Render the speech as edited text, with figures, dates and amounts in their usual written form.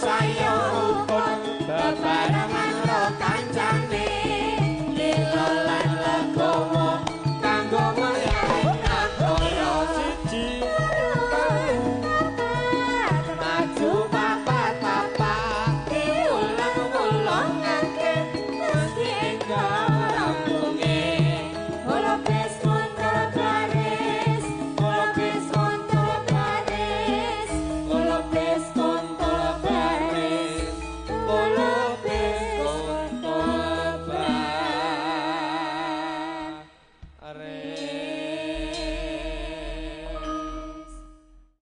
Sayang.